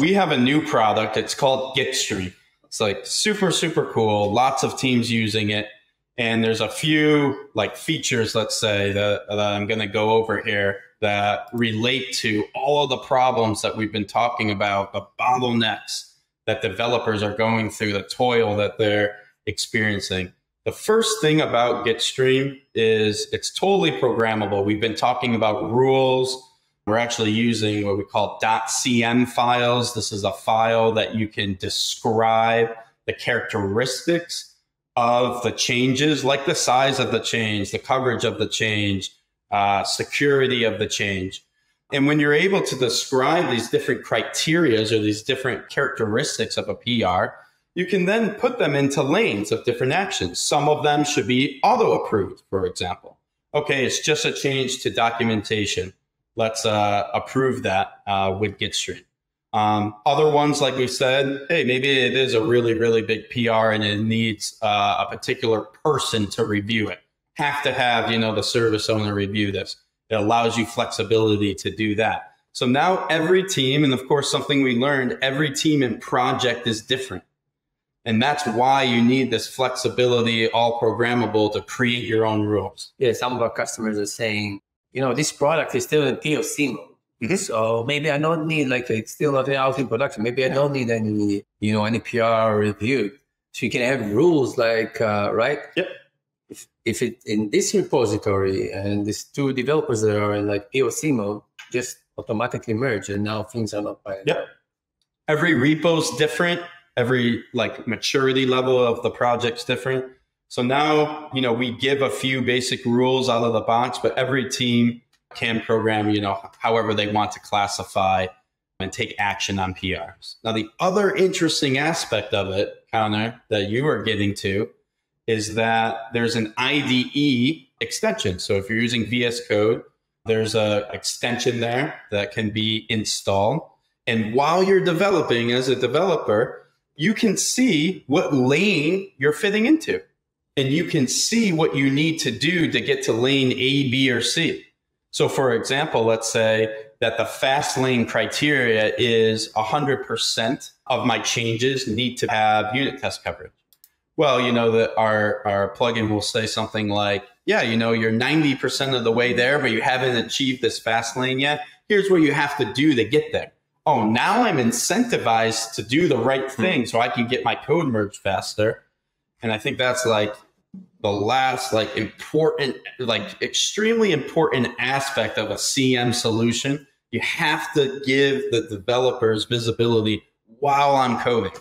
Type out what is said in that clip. We have a new product. It's called GitStream. It's like super cool. Lots of teams using it. And there's a few like features, let's say, that I'm going to go over here that relate to all of the problems that we've been talking about, the bottlenecks that developers are going through, the toil that they're experiencing. The first thing about GitStream is it's totally programmable. We've been talking about rules. We're actually using what we call .cm files. This is a file that you can describe the characteristics of the changes, like the size of the change, the coverage of the change, security of the change. And when you're able to describe these different criterias or these different characteristics of a PR, you can then put them into lanes of different actions. Some of them should be auto-approved, for example. Okay, it's just a change to documentation. Let's approve that with GitStream. Other ones, like we said, hey, maybe it is a really big PR and it needs a particular person to review it. Have to have, you know, the service owner review this. It allows you flexibility to do that. So now every team, and of course something we learned, every team and project is different. And that's why you need this flexibility, all programmable, to create your own rules. Yeah, some of our customers are saying, you know, this product is still in POC mode. Mm-hmm. So maybe I don't need, like, it's still not out in production. Maybe I don't need any, you know, any PR review. So you can have rules like, right? Yep. If it in this repository and these two developers that are in like POC mode, just automatically merge, and now things are not bad. Yep. Every repo's different. Every like maturity level of the project's different. So now, you know, we give a few basic rules out of the box, but every team can program, you know, however they want to classify and take action on PRs. Now, the other interesting aspect of it, Conor, that you are getting to is that there's an IDE extension. So if you're using VS Code, there's an extension there that can be installed. And while you're developing as a developer, you can see what lane you're fitting into, and you can see what you need to do to get to lane A, B, or C. So for example, let's say that the fast lane criteria is 100% of my changes need to have unit test coverage. Well, you know, that our plugin will say something like, yeah, you know, you're 90% of the way there, but you haven't achieved this fast lane yet. Here's what you have to do to get there. Oh, now I'm incentivized to do the right thing so I can get my code merged faster. And I think that's like the last like important, like extremely important aspect of a CM solution. You have to give the developers visibility while I'm coding.